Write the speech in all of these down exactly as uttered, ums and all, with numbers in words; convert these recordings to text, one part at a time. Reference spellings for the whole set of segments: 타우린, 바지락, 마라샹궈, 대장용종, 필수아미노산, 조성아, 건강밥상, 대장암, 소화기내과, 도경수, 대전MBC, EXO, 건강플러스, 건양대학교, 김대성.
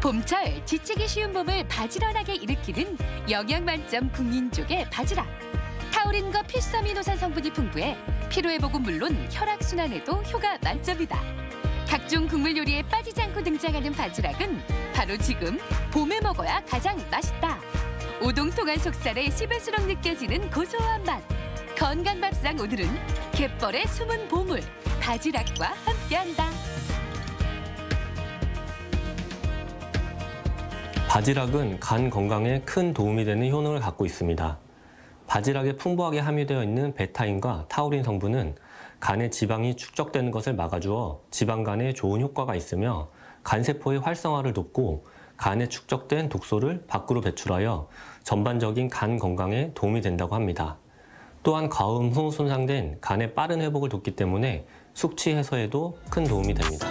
봄철 지치기 쉬운 몸을 바지런하게 일으키는 영양 만점 국민족의 바지락. 타우린과 필수 아미노산 성분이 풍부해 피로회복은 물론 혈액순환에도 효과 만점이다. 각종 국물 요리에 빠지지 않고 등장하는 바지락은 바로 지금 봄에 먹어야 가장 맛있다. 오동통한 속살에 씹을수록 느껴지는 고소한 맛. 건강밥상 오늘은 갯벌의 숨은 보물 바지락과 함께한다. 바지락은 간 건강에 큰 도움이 되는 효능을 갖고 있습니다. 바지락에 풍부하게 함유되어 있는 베타인과 타우린 성분은 간에 지방이 축적되는 것을 막아주어 지방간에 좋은 효과가 있으며 간세포의 활성화를 돕고 간에 축적된 독소를 밖으로 배출하여 전반적인 간 건강에 도움이 된다고 합니다. 또한 과음 후 손상된 간의 빠른 회복을 돕기 때문에 숙취 해소에도 큰 도움이 됩니다.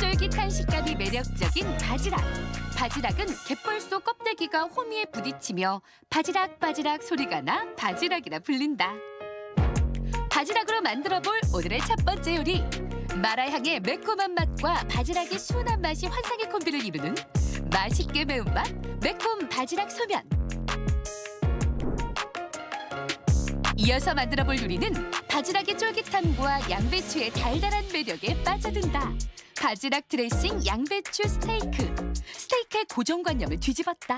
쫄깃한 식감이 매력적인 바지락. 바지락은 갯벌 속 껍데기가 호미에 부딪히며 바지락바지락 소리가 나 바지락이라 불린다. 바지락으로 만들어볼 오늘의 첫 번째 요리. 마라향의 매콤한 맛과 바지락의 순한 맛이 환상의 콤비를 이루는 맛있게 매운맛 매콤 바지락 소면. 이어서 만들어볼 요리는 바지락의 쫄깃함과 양배추의 달달한 매력에 빠져든다. 바지락 드레싱 양배추 스테이크. 스테이크의 고정관념을 뒤집었다.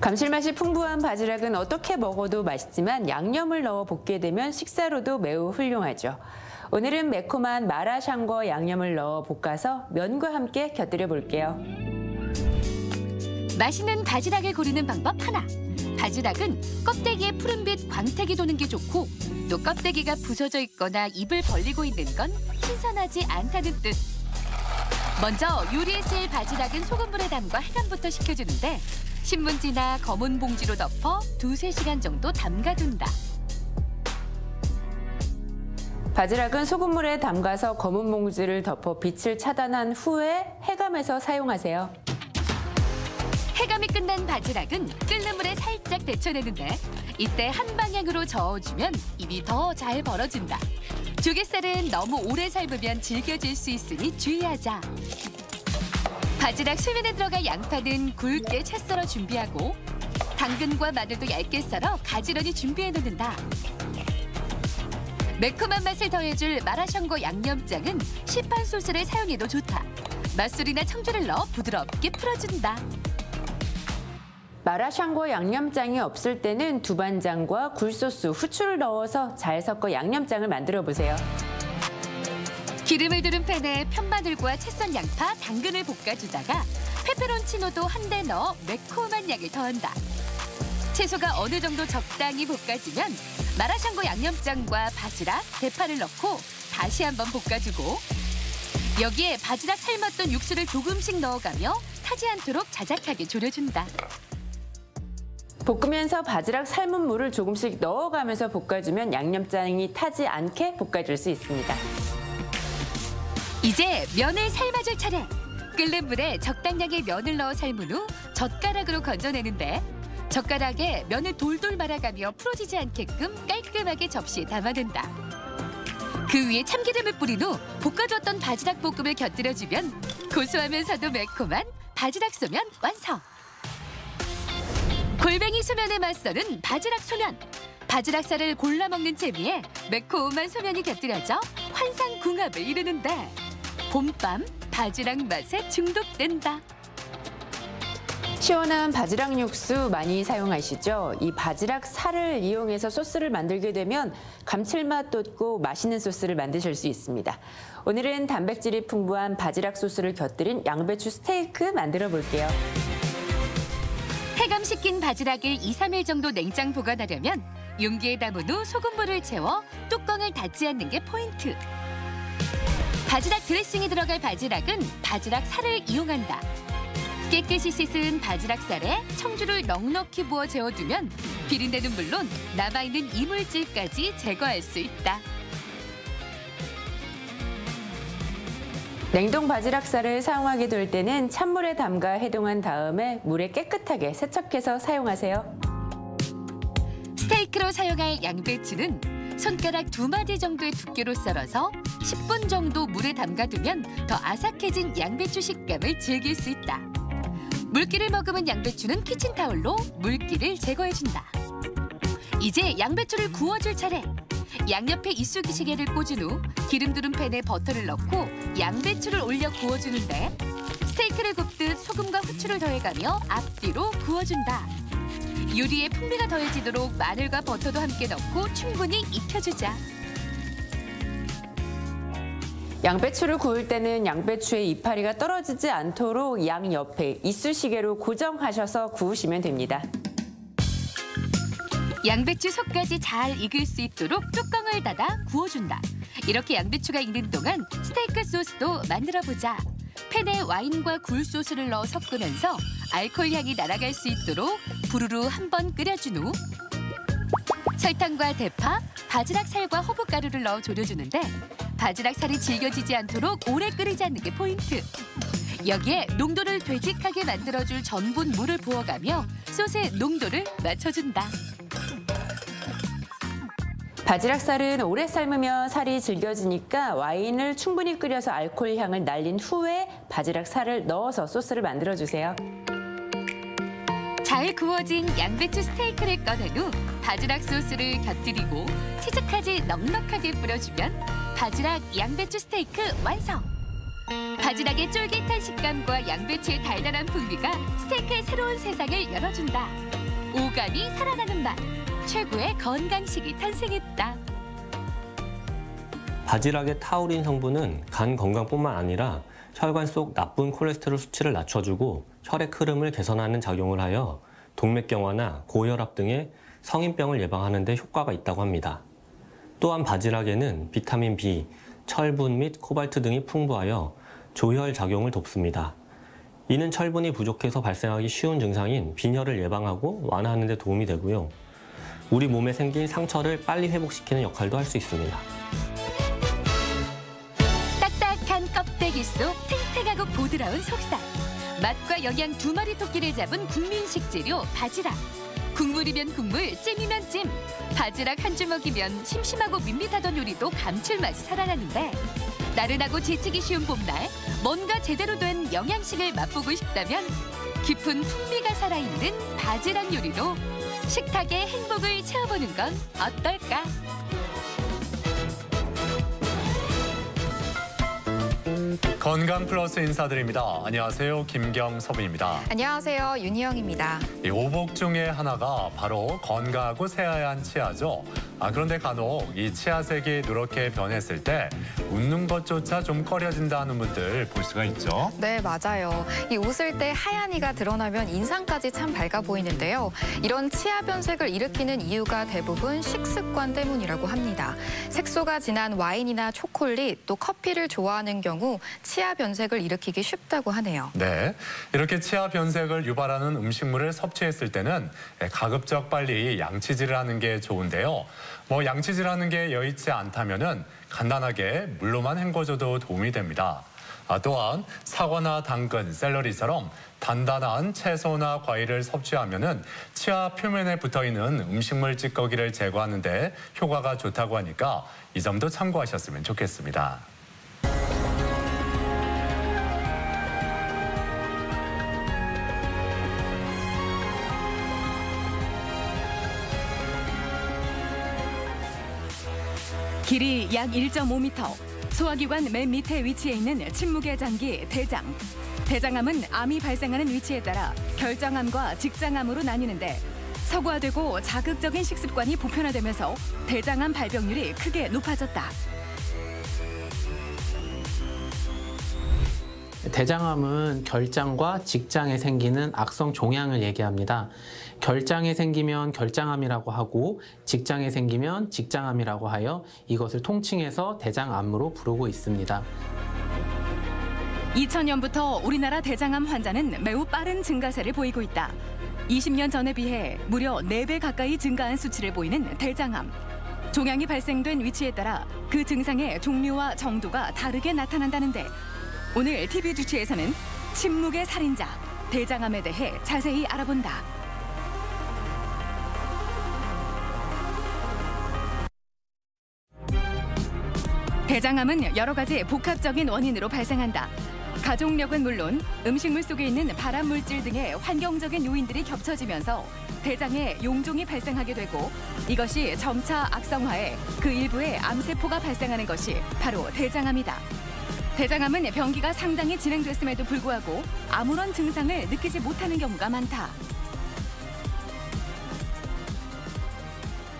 감칠맛이 풍부한 바지락은 어떻게 먹어도 맛있지만 양념을 넣어 볶게 되면 식사로도 매우 훌륭하죠. 오늘은 매콤한 마라샹궈 양념을 넣어 볶아서 면과 함께 곁들여 볼게요. 맛있는 바지락을 고르는 방법 하나. 바지락은 껍데기에 푸른빛 광택이 도는 게 좋고 또 껍데기가 부서져 있거나 입을 벌리고 있는 건 신선하지 않다는 뜻. 먼저 요리에 쓸 바지락은 소금물에 담가 해감부터 식혀주는데 신문지나 검은 봉지로 덮어 두세 시간 정도 담가둔다. 바지락은 소금물에 담가서 검은 봉지를 덮어 빛을 차단한 후에 해감해서 사용하세요. 해감이 끝난 바지락은 끓는 물에 살짝 데쳐내는데 이때 한 방향으로 저어주면 입이 더 잘 벌어진다. 조갯살은 너무 오래 삶으면 질겨질 수 있으니 주의하자. 바지락 소면에 들어갈 양파는 굵게 채 썰어 준비하고 당근과 마늘도 얇게 썰어 가지런히 준비해 놓는다. 매콤한 맛을 더해줄 마라샹궈 양념장은 시판 소스를 사용해도 좋다. 맛술이나 청주를 넣어 부드럽게 풀어준다. 마라샹궈 양념장이 없을 때는 두반장과 굴소스, 후추를 넣어서 잘 섞어 양념장을 만들어 보세요. 기름을 두른 팬에 편마늘과 채썬 양파, 당근을 볶아주다가 페페론치노도 한 대 넣어 매콤한 양을 더한다. 채소가 어느 정도 적당히 볶아지면 마라샹궈 양념장과 바지락, 대파를 넣고 다시 한번 볶아주고 여기에 바지락 삶았던 육수를 조금씩 넣어가며 타지 않도록 자작하게 졸여준다. 볶으면서 바지락 삶은 물을 조금씩 넣어가면서 볶아주면 양념장이 타지 않게 볶아줄 수 있습니다. 이제 면을 삶아줄 차례. 끓는 물에 적당량의 면을 넣어 삶은 후 젓가락으로 건져내는데 젓가락에 면을 돌돌 말아가며 풀어지지 않게끔 깔끔하게 접시에 담아낸다. 그 위에 참기름을 뿌린 후 볶아두었던 바지락 볶음을 곁들여주면 고소하면서도 매콤한 바지락 소면 완성. 골뱅이 소면에 맞서는 바지락 소면. 바지락살을 골라 먹는 재미에 매콤한 소면이 곁들여져 환상 궁합을 이루는데 봄밤 바지락 맛에 중독된다. 시원한 바지락 육수 많이 사용하시죠? 이 바지락 살을 이용해서 소스를 만들게 되면 감칠맛 돋고 맛있는 소스를 만드실 수 있습니다. 오늘은 단백질이 풍부한 바지락 소스를 곁들인 양배추 스테이크 만들어 볼게요. 해감시킨 바지락을 이 삼 일 정도 냉장 보관하려면 용기에 담은 후 소금물을 채워 뚜껑을 닫지 않는 게 포인트. 바지락 드레싱이 들어갈 바지락은 바지락 살을 이용한다. 깨끗이 씻은 바지락 살에 청주를 넉넉히 부어 재워두면 비린내는 물론 남아있는 이물질까지 제거할 수 있다. 냉동 바지락살을 사용하게 될 때는 찬물에 담가 해동한 다음에 물에 깨끗하게 세척해서 사용하세요. 스테이크로 사용할 양배추는 손가락 두 마디 정도의 두께로 썰어서 십 분 정도 물에 담가두면 더 아삭해진 양배추 식감을 즐길 수 있다. 물기를 머금은 양배추는 키친타올로 물기를 제거해준다. 이제 양배추를 구워줄 차례. 양옆에 이쑤기 시개를 꽂은 후 기름 두른 팬에 버터를 넣고 양배추를 올려 구워주는데 스테이크를 굽듯 소금과 후추를 더해가며 앞뒤로 구워준다. 요리에 풍미가 더해지도록 마늘과 버터도 함께 넣고 충분히 익혀주자. 양배추를 구울 때는 양배추의 이파리가 떨어지지 않도록 양옆에 이쑤시개로 고정하셔서 구우시면 됩니다. 양배추 속까지 잘 익을 수 있도록 뚜껑을 닫아 구워준다. 이렇게 양배추가 익는 동안 스테이크 소스도 만들어보자. 팬에 와인과 굴 소스를 넣어 섞으면서 알코올 향이 날아갈 수 있도록 부르르 한번 끓여준 후 설탕과 대파, 바지락 살과 허브가루를 넣어 졸여주는데 바지락 살이 질겨지지 않도록 오래 끓이지 않는 게 포인트. 여기에 농도를 되직하게 만들어줄 전분 물을 부어가며 소스의 농도를 맞춰준다. 바지락살은 오래 삶으면 살이 질겨지니까 와인을 충분히 끓여서 알코올 향을 날린 후에 바지락살을 넣어서 소스를 만들어주세요. 잘 구워진 양배추 스테이크를 꺼낸 후 바지락 소스를 곁들이고 치즈까지 넉넉하게 뿌려주면 바지락 양배추 스테이크 완성! 바지락의 쫄깃한 식감과 양배추의 달달한 풍미가 스테이크의 새로운 세상을 열어준다. 오감이 살아나는 맛! 최고의 건강식이 탄생했다. 바지락의 타우린 성분은 간 건강뿐만 아니라 혈관 속 나쁜 콜레스테롤 수치를 낮춰주고 혈액 흐름을 개선하는 작용을 하여 동맥경화나 고혈압 등의 성인병을 예방하는 데 효과가 있다고 합니다. 또한 바지락에는 비타민 비, 철분 및 코발트 등이 풍부하여 조혈 작용을 돕습니다. 이는 철분이 부족해서 발생하기 쉬운 증상인 빈혈을 예방하고 완화하는 데 도움이 되고요. 우리 몸에 생긴 상처를 빨리 회복시키는 역할도 할 수 있습니다. 딱딱한 껍데기 속 탱탱하고 부드러운 속살. 맛과 영양 두 마리 토끼를 잡은 국민식 재료 바지락. 국물이면 국물, 찜이면 찜. 바지락 한 주먹이면 심심하고 밋밋하던 요리도 감칠맛이 살아나는데 나른하고 지치기 쉬운 봄날 뭔가 제대로 된 영양식을 맛보고 싶다면 깊은 풍미가 살아있는 바지락 요리로 식탁의 행복을 채워보는 건 어떨까? 건강플러스 인사드립니다. 안녕하세요. 김경섭입니다. 안녕하세요. 윤희영입니다. 이 오복 중에 하나가 바로 건강하고 새하얀 치아죠. 아, 그런데 간혹 이 치아색이 누렇게 변했을 때 웃는 것조차 좀 꺼려진다는 분들 볼 수가 있죠. 네, 맞아요. 이 웃을 때 하얀 이가 드러나면 인상까지 참 밝아 보이는데요. 이런 치아 변색을 일으키는 이유가 대부분 식습관 때문이라고 합니다. 색소가 진한 와인이나 초콜릿, 또 커피를 좋아하는 경우 치아 변색을 일으키기 쉽다고 하네요. 네, 이렇게 치아 변색을 유발하는 음식물을 섭취했을 때는 가급적 빨리 양치질을 하는 게 좋은데요. 뭐 양치질하는 게 여의치 않다면은 간단하게 물로만 헹궈줘도 도움이 됩니다. 아, 또한 사과나 당근, 샐러리처럼 단단한 채소나 과일을 섭취하면은 치아 표면에 붙어있는 음식물 찌꺼기를 제거하는 데 효과가 좋다고 하니까 이 점도 참고하셨으면 좋겠습니다. 길이 약 일 점 오 미터, 소화기관 맨 밑에 위치해 있는 침묵의 장기 대장. 대장암은 암이 발생하는 위치에 따라 결장암과 직장암으로 나뉘는데 서구화되고 자극적인 식습관이 보편화되면서 대장암 발병률이 크게 높아졌다. 대장암은 결장과 직장에 생기는 악성 종양을 얘기합니다. 결장에 생기면 결장암이라고 하고 직장에 생기면 직장암이라고 하여 이것을 통칭해서 대장암으로 부르고 있습니다. 이천 년부터 우리나라 대장암 환자는 매우 빠른 증가세를 보이고 있다. 이십 년 전에 비해 무려 네 배 가까이 증가한 수치를 보이는 대장암. 종양이 발생된 위치에 따라 그 증상의 종류와 정도가 다르게 나타난다는데 오늘 티비주치에서는 침묵의 살인자, 대장암에 대해 자세히 알아본다. 대장암은 여러 가지 복합적인 원인으로 발생한다. 가족력은 물론 음식물 속에 있는 발암 물질 등의 환경적인 요인들이 겹쳐지면서 대장에 용종이 발생하게 되고, 이것이 점차 악성화해 그 일부에 암세포가 발생하는 것이 바로 대장암이다. 대장암은 병기가 상당히 진행됐음에도 불구하고 아무런 증상을 느끼지 못하는 경우가 많다.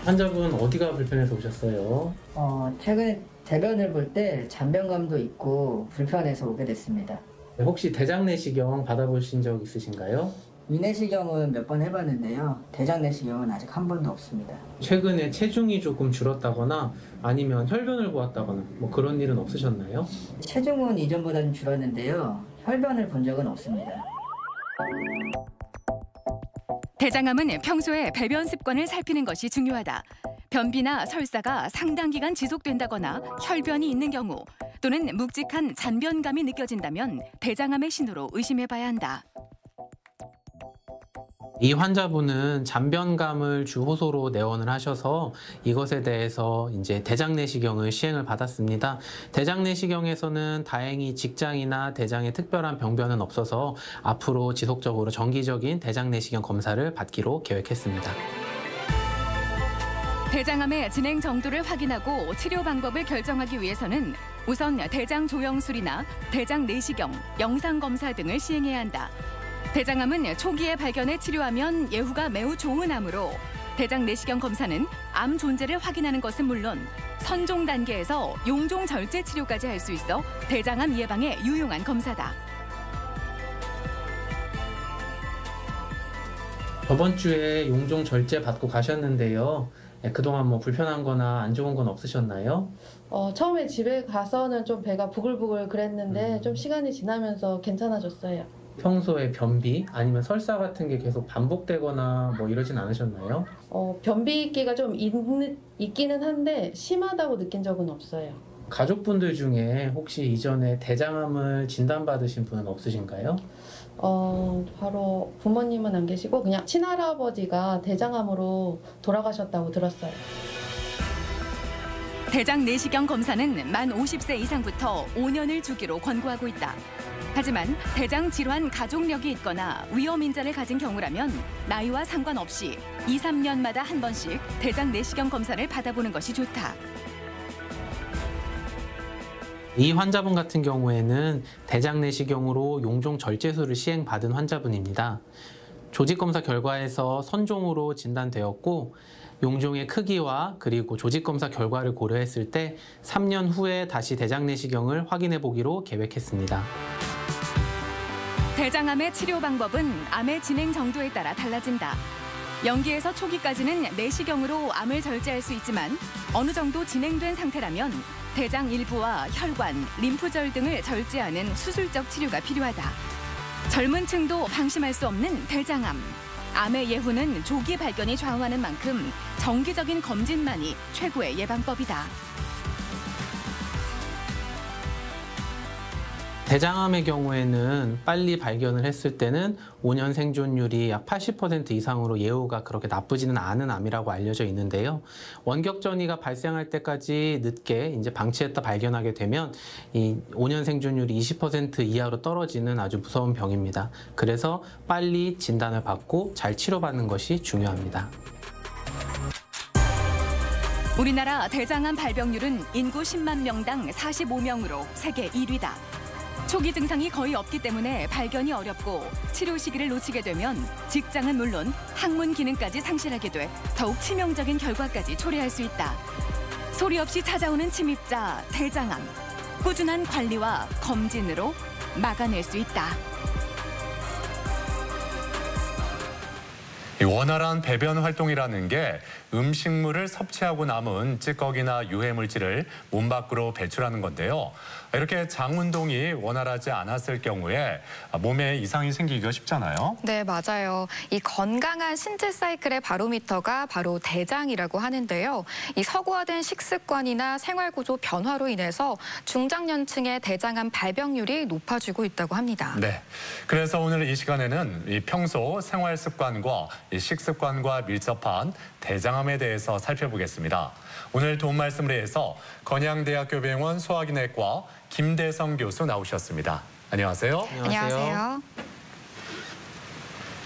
환자분 어디가 불편해서 오셨어요? 어, 최근에 대변을 볼 때 잔변감도 있고 불편해서 오게 됐습니다. 혹시 대장내시경 받아보신 적 있으신가요? 위내시경은 몇 번 해봤는데요. 대장내시경은 아직 한 번도 없습니다. 최근에 체중이 조금 줄었다거나 아니면 혈변을 보았다거나 뭐 그런 일은 없으셨나요? 체중은 이전보다는 줄었는데요. 혈변을 본 적은 없습니다. 대장암은 평소에 배변 습관을 살피는 것이 중요하다. 변비나 설사가 상당 기간 지속된다거나 혈변이 있는 경우 또는 묵직한 잔변감이 느껴진다면 대장암의 신호로 의심해봐야 한다. 이 환자분은 잔변감을 주호소로 내원을 하셔서 이것에 대해서 이제 대장내시경을 시행을 받았습니다. 대장내시경에서는 다행히 직장이나 대장에 특별한 병변은 없어서 앞으로 지속적으로 정기적인 대장내시경 검사를 받기로 계획했습니다. 대장암의 진행 정도를 확인하고 치료 방법을 결정하기 위해서는 우선 대장 조영술이나 대장내시경, 영상검사 등을 시행해야 한다. 대장암은 초기에 발견해 치료하면 예후가 매우 좋은 암으로, 대장내시경 검사는 암 존재를 확인하는 것은 물론 선종 단계에서 용종 절제 치료까지 할 수 있어 대장암 예방에 유용한 검사다. 저번 주에 용종 절제 받고 가셨는데요. 그동안 뭐 불편한 거나 안 좋은 건 없으셨나요? 어, 처음에 집에 가서는 좀 배가 부글부글 그랬는데 음. 좀 시간이 지나면서 괜찮아졌어요. 평소에 변비 아니면 설사 같은 게 계속 반복되거나 뭐 이러진 않으셨나요? 어, 변비기가 좀 있, 있기는 한데 심하다고 느낀 적은 없어요. 가족분들 중에 혹시 이전에 대장암을 진단받으신 분은 없으신가요? 어, 바로 부모님은 안 계시고 그냥 친할아버지가 대장암으로 돌아가셨다고 들었어요. 대장내시경 검사는 만 오십 세 이상부터 오 년을 주기로 권고하고 있다. 하지만 대장 질환 가족력이 있거나 위험인자를 가진 경우라면 나이와 상관없이 이, 삼 년마다 한 번씩 대장 내시경 검사를 받아보는 것이 좋다. 이 환자분 같은 경우에는 대장 내시경으로 용종 절제술을 시행받은 환자분입니다. 조직검사 결과에서 선종으로 진단되었고, 용종의 크기와 그리고 조직검사 결과를 고려했을 때 삼 년 후에 다시 대장내시경을 확인해보기로 계획했습니다. 대장암의 치료 방법은 암의 진행 정도에 따라 달라진다. 연기에서 초기까지는 내시경으로 암을 절제할 수 있지만 어느 정도 진행된 상태라면 대장 일부와 혈관, 림프절 등을 절제하는 수술적 치료가 필요하다. 젊은 층도 방심할 수 없는 대장암. 암의 예후는 조기 발견이 좌우하는 만큼 정기적인 검진만이 최고의 예방법이다. 대장암의 경우에는 빨리 발견을 했을 때는 오 년 생존율이 약 팔십 퍼센트 이상으로 예후가 그렇게 나쁘지는 않은 암이라고 알려져 있는데요. 원격전이가 발생할 때까지 늦게 이제 방치했다 발견하게 되면 이 오 년 생존율이 이십 퍼센트 이하로 떨어지는 아주 무서운 병입니다. 그래서 빨리 진단을 받고 잘 치료받는 것이 중요합니다. 우리나라 대장암 발병률은 인구 십만 명당 사십오 명으로 세계 일 위다. 초기 증상이 거의 없기 때문에 발견이 어렵고 치료 시기를 놓치게 되면 직장은 물론 항문 기능까지 상실하게 돼 더욱 치명적인 결과까지 초래할 수 있다. 소리 없이 찾아오는 침입자 대장암. 꾸준한 관리와 검진으로 막아낼 수 있다. 이 원활한 배변 활동이라는 게 음식물을 섭취하고 남은 찌꺼기나 유해물질을 몸 밖으로 배출하는 건데요. 이렇게 장 운동이 원활하지 않았을 경우에 몸에 이상이 생기기가 쉽잖아요. 네, 맞아요. 이 건강한 신체 사이클의 바로미터가 바로 대장이라고 하는데요. 이 서구화된 식습관이나 생활구조 변화로 인해서 중장년층의 대장암 발병률이 높아지고 있다고 합니다. 네, 그래서 오늘 이 시간에는 이 평소 생활습관과 이 식습관과 밀접한 대장암 대장암에 대해서 살펴보겠습니다. 오늘 도움 말씀을 위해서 건양대학교 병원 소화기내과 김대성 교수 나오셨습니다. 안녕하세요. 안녕하세요.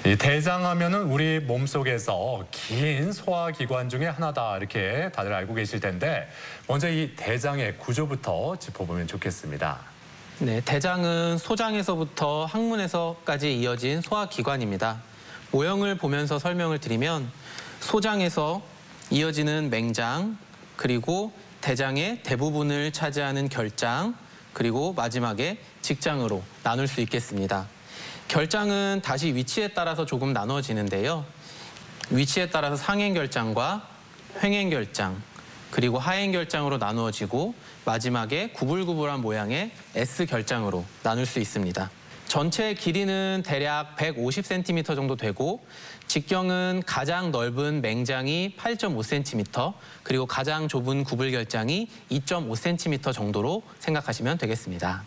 이 대장암은 우리 몸속에서 긴 소화기관 중에 하나다, 이렇게 다들 알고 계실 텐데 먼저 이 대장의 구조부터 짚어보면 좋겠습니다. 네, 대장은 소장에서부터 항문에서까지 이어진 소화기관입니다. 모형을 보면서 설명을 드리면 소장에서 이어지는 맹장, 그리고 대장의 대부분을 차지하는 결장, 그리고 마지막에 직장으로 나눌 수 있겠습니다. 결장은 다시 위치에 따라서 조금 나눠지는데요. 위치에 따라서 상행결장과 횡행결장, 그리고 하행결장으로 나누어지고 마지막에 구불구불한 모양의 S결장으로 나눌 수 있습니다. 전체 길이는 대략 백오십 센티미터 정도 되고 직경은 가장 넓은 맹장이 팔 점 오 센티미터, 그리고 가장 좁은 구불결장이 이 점 오 센티미터 정도로 생각하시면 되겠습니다.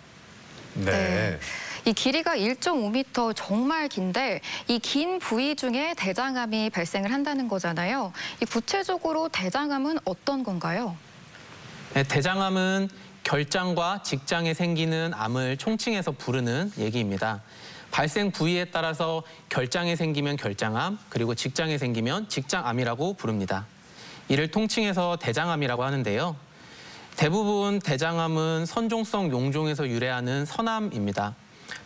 네. 이 길이가 일 점 오 미터, 정말 긴데 이 긴 부위 중에 대장암이 발생을 한다는 거잖아요. 이 구체적으로 대장암은 어떤 건가요? 네, 대장암은 결장과 직장에 생기는 암을 총칭해서 부르는 얘기입니다. 발생 부위에 따라서 결장에 생기면 결장암, 그리고 직장에 생기면 직장암이라고 부릅니다. 이를 통칭해서 대장암이라고 하는데요. 대부분 대장암은 선종성 용종에서 유래하는 선암입니다.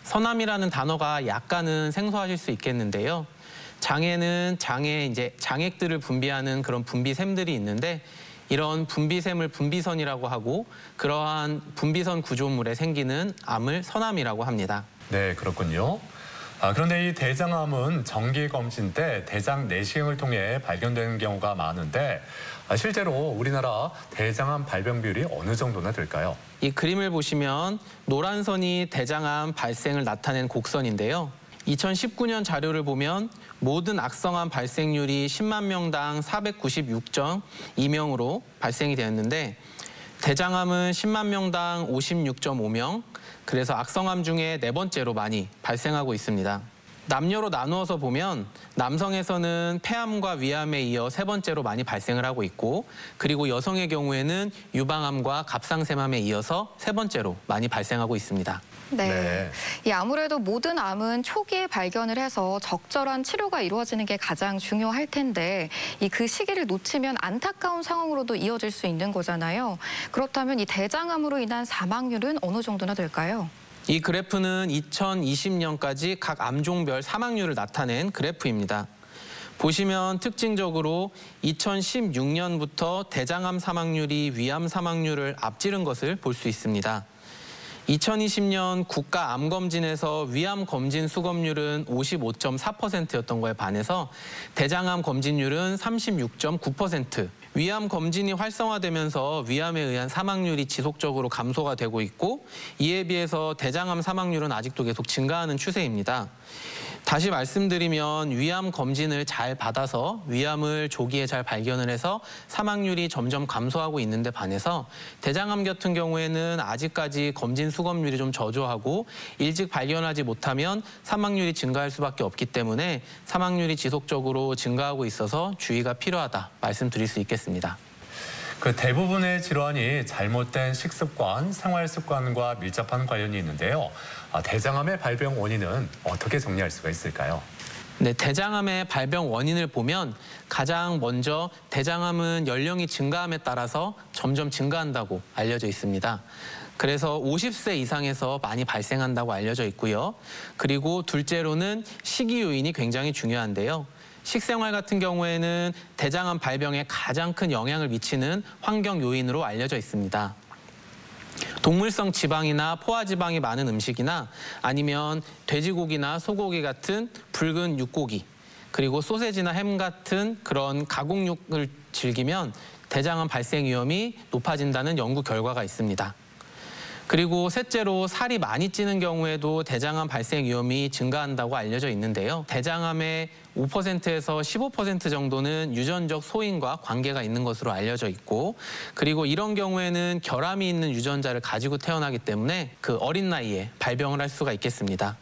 선암이라는 단어가 약간은 생소하실 수 있겠는데요. 장에는 장에 이제 장액들을 분비하는 그런 분비샘들이 있는데 이런 분비샘을 분비선이라고 하고 그러한 분비선 구조물에 생기는 암을 선암이라고 합니다. 네, 그렇군요. 아, 그런데 이 대장암은 정기 검진 때 대장 내시경을 통해 발견되는 경우가 많은데 아, 실제로 우리나라 대장암 발병 비율이 어느 정도나 될까요? 이 그림을 보시면 노란 선이 대장암 발생을 나타낸 곡선인데요. 이천십구 년 자료를 보면 모든 악성암 발생률이 십만 명당 사백구십육 점 이 명으로 발생이 되었는데 대장암은 십만 명당 오십육 점 오 명, 그래서 악성암 중에 네 번째로 많이 발생하고 있습니다. 남녀로 나누어서 보면 남성에서는 폐암과 위암에 이어 세 번째로 많이 발생을 하고 있고, 그리고 여성의 경우에는 유방암과 갑상샘암에 이어서 세 번째로 많이 발생하고 있습니다. 네. 네. 이 아무래도 모든 암은 초기에 발견을 해서 적절한 치료가 이루어지는 게 가장 중요할 텐데 이 그 시기를 놓치면 안타까운 상황으로도 이어질 수 있는 거잖아요. 그렇다면 이 대장암으로 인한 사망률은 어느 정도나 될까요? 이 그래프는 이천이십 년까지 각 암종별 사망률을 나타낸 그래프입니다. 보시면 특징적으로 이천십육 년부터 대장암 사망률이 위암 사망률을 앞지른 것을 볼 수 있습니다. 이천이십 년 국가암검진에서 위암 검진 수검률은 오십오 점 사 퍼센트였던 거에 반해서 대장암 검진률은 삼십육 점 구 퍼센트, 위암 검진이 활성화되면서 위암에 의한 사망률이 지속적으로 감소가 되고 있고 이에 비해서 대장암 사망률은 아직도 계속 증가하는 추세입니다. 다시 말씀드리면 위암 검진을 잘 받아서 위암을 조기에 잘 발견을 해서 사망률이 점점 감소하고 있는데 반해서 대장암 같은 경우에는 아직까지 검진 수검률이 좀 저조하고 일찍 발견하지 못하면 사망률이 증가할 수밖에 없기 때문에 사망률이 지속적으로 증가하고 있어서 주의가 필요하다 말씀드릴 수 있겠습니다. 그 대부분의 질환이 잘못된 식습관, 생활습관과 밀접한 관련이 있는데요. 아, 대장암의 발병 원인은 어떻게 정리할 수가 있을까요? 네, 대장암의 발병 원인을 보면 가장 먼저 대장암은 연령이 증가함에 따라서 점점 증가한다고 알려져 있습니다. 그래서 오십 세 이상에서 많이 발생한다고 알려져 있고요. 그리고 둘째로는 식이 요인이 굉장히 중요한데요. 식생활 같은 경우에는 대장암 발병에 가장 큰 영향을 미치는 환경 요인으로 알려져 있습니다. 동물성 지방이나 포화지방이 많은 음식이나 아니면 돼지고기나 소고기 같은 붉은 육고기, 그리고 소세지나 햄 같은 그런 가공육을 즐기면 대장암 발생 위험이 높아진다는 연구 결과가 있습니다. 그리고 셋째로 살이 많이 찌는 경우에도 대장암 발생 위험이 증가한다고 알려져 있는데요. 대장암의 오 퍼센트에서 십오 퍼센트 정도는 유전적 소인과 관계가 있는 것으로 알려져 있고, 그리고 이런 경우에는 결함이 있는 유전자를 가지고 태어나기 때문에 그 어린 나이에 발병을 할 수가 있겠습니다.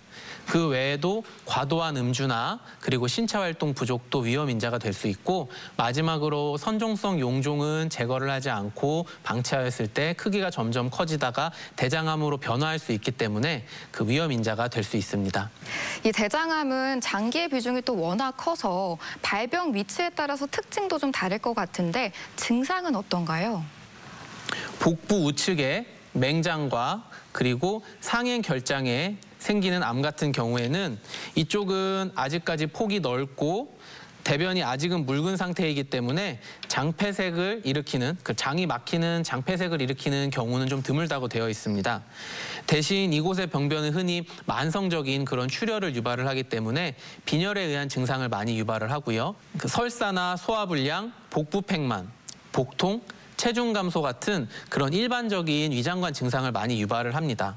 그 외에도 과도한 음주나 그리고 신체활동 부족도 위험인자가 될 수 있고, 마지막으로 선종성 용종은 제거를 하지 않고 방치하였을 때 크기가 점점 커지다가 대장암으로 변화할 수 있기 때문에 그 위험인자가 될 수 있습니다. 이 대장암은 장기의 비중이 또 워낙 커서 발병 위치에 따라서 특징도 좀 다를 것 같은데 증상은 어떤가요? 복부 우측에 맹장과 그리고 상행 결장에 생기는 암 같은 경우에는 이쪽은 아직까지 폭이 넓고 대변이 아직은 묽은 상태이기 때문에 장폐색을 일으키는, 그 장이 막히는 장폐색을 일으키는 경우는 좀 드물다고 되어 있습니다. 대신 이곳의 병변은 흔히 만성적인 그런 출혈을 유발을 하기 때문에 빈혈에 의한 증상을 많이 유발을 하고요. 그 설사나 소화불량, 복부 팽만, 복통, 체중 감소 같은 그런 일반적인 위장관 증상을 많이 유발을 합니다.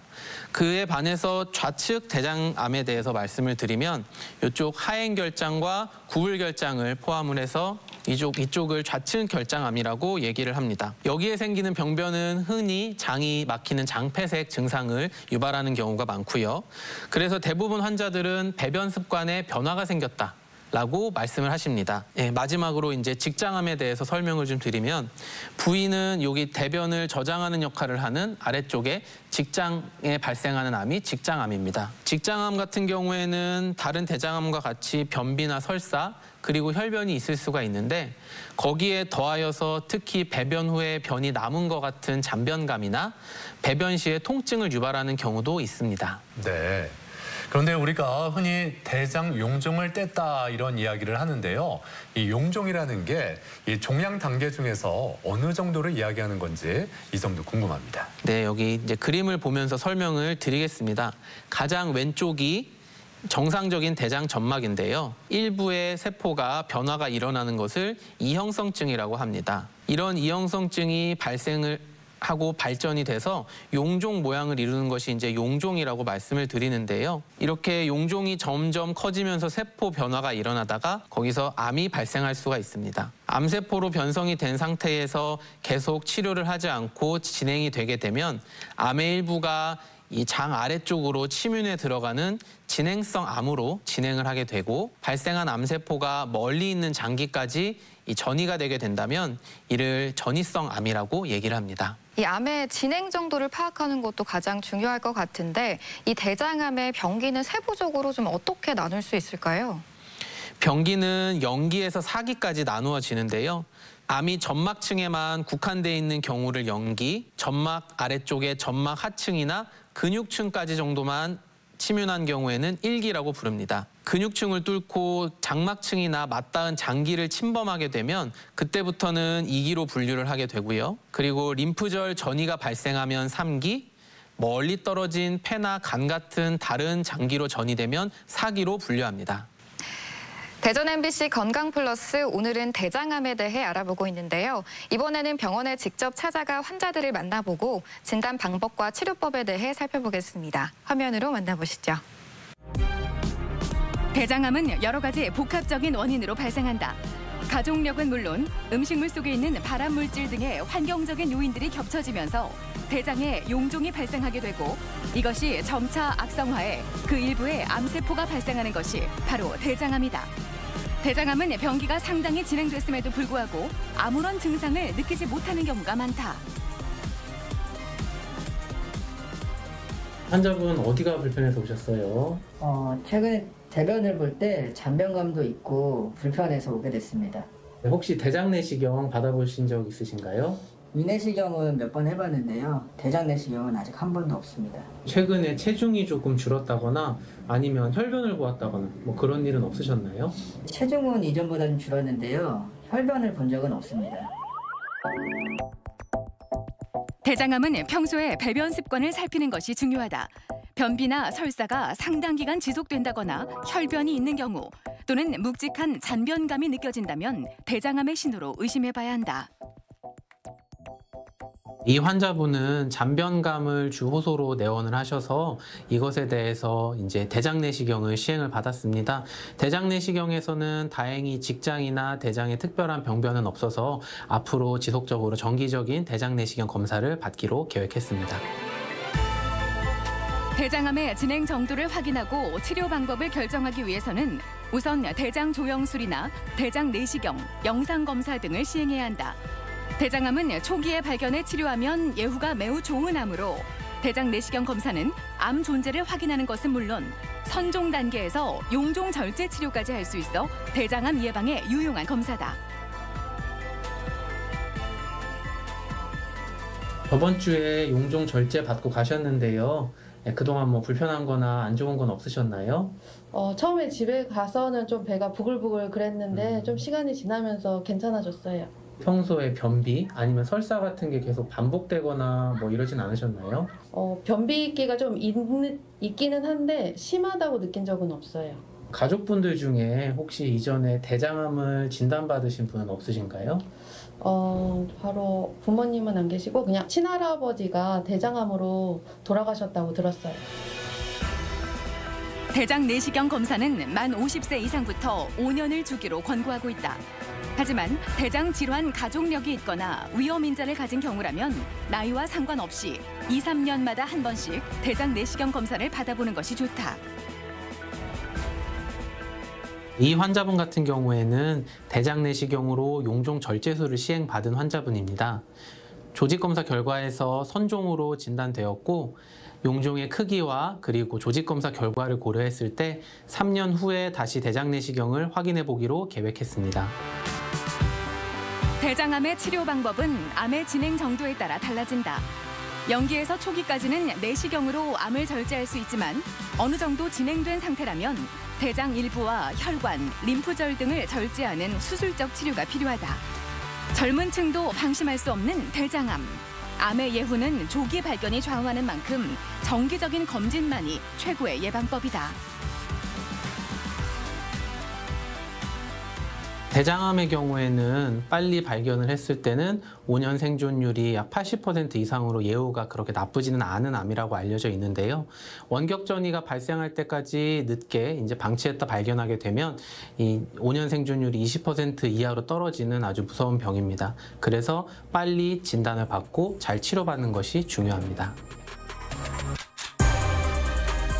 그에 반해서 좌측 대장암에 대해서 말씀을 드리면 이쪽 하행 결장과 구울 결장을 포함을 해서 이쪽, 이쪽을 좌측 결장암이라고 얘기를 합니다. 여기에 생기는 병변은 흔히 장이 막히는 장폐색 증상을 유발하는 경우가 많고요. 그래서 대부분 환자들은 배변 습관에 변화가 생겼다 라고 말씀을 하십니다. 예, 마지막으로 이제 직장암에 대해서 설명을 좀 드리면 부위는 여기 대변을 저장하는 역할을 하는 아래쪽에 직장에 발생하는 암이 직장암입니다. 직장암 같은 경우에는 다른 대장암과 같이 변비나 설사 그리고 혈변이 있을 수가 있는데 거기에 더하여서 특히 배변 후에 변이 남은 것 같은 잔변감이나 배변 시에 통증을 유발하는 경우도 있습니다. 네. 그런데 우리가 흔히 대장 용종을 뗐다 이런 이야기를 하는데요. 이 용종이라는 게 이 종양 단계 중에서 어느 정도를 이야기하는 건지 이 점도 궁금합니다. 네, 여기 이제 그림을 보면서 설명을 드리겠습니다. 가장 왼쪽이 정상적인 대장 점막인데요. 일부의 세포가 변화가 일어나는 것을 이형성증이라고 합니다. 이런 이형성증이 발생을 하고 발전이 돼서 용종 모양을 이루는 것이 이제 용종이라고 말씀을 드리는데요. 이렇게 용종이 점점 커지면서 세포 변화가 일어나다가 거기서 암이 발생할 수가 있습니다. 암세포로 변성이 된 상태에서 계속 치료를 하지 않고 진행이 되게 되면 암의 일부가 이 장 아래쪽으로 침윤에 들어가는 진행성 암으로 진행을 하게 되고, 발생한 암세포가 멀리 있는 장기까지 이 전이가 되게 된다면 이를 전이성 암이라고 얘기를 합니다. 이 암의 진행 정도를 파악하는 것도 가장 중요할 것 같은데 이 대장암의 병기는 세부적으로 좀 어떻게 나눌 수 있을까요? 병기는 영기에서 사기까지 나누어지는데요. 암이 점막층에만 국한되어 있는 경우를 영기, 점막 아래쪽에 점막 하층이나 근육층까지 정도만 침윤한 경우에는 일기라고 부릅니다. 근육층을 뚫고 장막층이나 맞닿은 장기를 침범하게 되면 그때부터는 이기로 분류를 하게 되고요. 그리고 림프절 전이가 발생하면 삼기, 멀리 떨어진 폐나 간 같은 다른 장기로 전이되면 사기로 분류합니다. 대전 엠비씨 건강플러스, 오늘은 대장암에 대해 알아보고 있는데요. 이번에는 병원에 직접 찾아가 환자들을 만나보고 진단 방법과 치료법에 대해 살펴보겠습니다. 화면으로 만나보시죠. 대장암은 여러 가지 복합적인 원인으로 발생한다. 가족력은 물론 음식물 속에 있는 발암물질 등의 환경적인 요인들이 겹쳐지면서 대장에 용종이 발생하게 되고, 이것이 점차 악성화해 그 일부에 암세포가 발생하는 것이 바로 대장암이다. 대장암은 병기가 상당히 진행됐음에도 불구하고 아무런 증상을 느끼지 못하는 경우가 많다. 환자분 어디가 불편해서 오셨어요? 어, 최근에 대변을 볼 때 잔변감도 있고 불편해서 오게 됐습니다. 혹시 대장내시경 받아보신 적 있으신가요? 위내시경은 몇 번 해봤는데요. 대장내시경은 아직 한 번도 없습니다. 최근에 체중이 조금 줄었다거나 아니면 혈변을 보았다거나 뭐 그런 일은 없으셨나요? 체중은 이전보다 좀 줄었는데요. 혈변을 본 적은 없습니다. 대장암은 평소에 배변 습관을 살피는 것이 중요하다. 변비나 설사가 상당 기간 지속된다거나 혈변이 있는 경우 또는 묵직한 잔변감이 느껴진다면 대장암의 신호로 의심해봐야 한다. 이 환자분은 잔변감을 주호소로 내원을 하셔서 이것에 대해서 이제 대장내시경을 시행을 받았습니다. 대장내시경에서는 다행히 직장이나 대장에 특별한 병변은 없어서 앞으로 지속적으로 정기적인 대장내시경 검사를 받기로 계획했습니다. 대장암의 진행 정도를 확인하고 치료 방법을 결정하기 위해서는 우선 대장 조영술이나 대장 내시경, 영상검사 등을 시행해야 한다. 대장암은 초기에 발견해 치료하면 예후가 매우 좋은 암으로 대장 내시경 검사는 암 존재를 확인하는 것은 물론 선종 단계에서 용종 절제 치료까지 할 수 있어 대장암 예방에 유용한 검사다. 저번 주에 용종 절제 받고 가셨는데요. 그동안 뭐 불편한 거나 안 좋은 건 없으셨나요? 어, 처음에 집에 가서는 좀 배가 부글부글 그랬는데 음. 좀 시간이 지나면서 괜찮아졌어요. 평소에 변비 아니면 설사 같은 게 계속 반복되거나 뭐 이러진 않으셨나요? 어, 변비기가 좀 있, 있기는 한데 심하다고 느낀 적은 없어요. 가족분들 중에 혹시 이전에 대장암을 진단받으신 분은 없으신가요? 어, 바로 부모님은 안 계시고 그냥 친할아버지가 대장암으로 돌아가셨다고 들었어요. 대장 내시경 검사는 만 오십 세 이상부터 오 년을 주기로 권고하고 있다. 하지만 대장 질환 가족력이 있거나 위험인자를 가진 경우라면 나이와 상관없이 이, 삼 년마다 한 번씩 대장 내시경 검사를 받아보는 것이 좋다. 이 환자분 같은 경우에는 대장 내시경으로 용종 절제술을 시행받은 환자분입니다. 조직검사 결과에서 선종으로 진단되었고 용종의 크기와 그리고 조직검사 결과를 고려했을 때 삼 년 후에 다시 대장 내시경을 확인해 보기로 계획했습니다. 대장암의 치료 방법은 암의 진행 정도에 따라 달라진다. 연기에서 초기까지는 내시경으로 암을 절제할 수 있지만 어느 정도 진행된 상태라면 대장 일부와 혈관, 림프절 등을 절제하는 수술적 치료가 필요하다. 젊은 층도 방심할 수 없는 대장암. 암의 예후는 조기 발견이 좌우하는 만큼 정기적인 검진만이 최고의 예방법이다. 대장암의 경우에는 빨리 발견을 했을 때는 오 년 생존율이 약 팔십 퍼센트 이상으로 예후가 그렇게 나쁘지는 않은 암이라고 알려져 있는데요. 원격전이가 발생할 때까지 늦게 이제 방치했다 발견하게 되면 이 오 년 생존율이 이십 퍼센트 이하로 떨어지는 아주 무서운 병입니다. 그래서 빨리 진단을 받고 잘 치료받는 것이 중요합니다.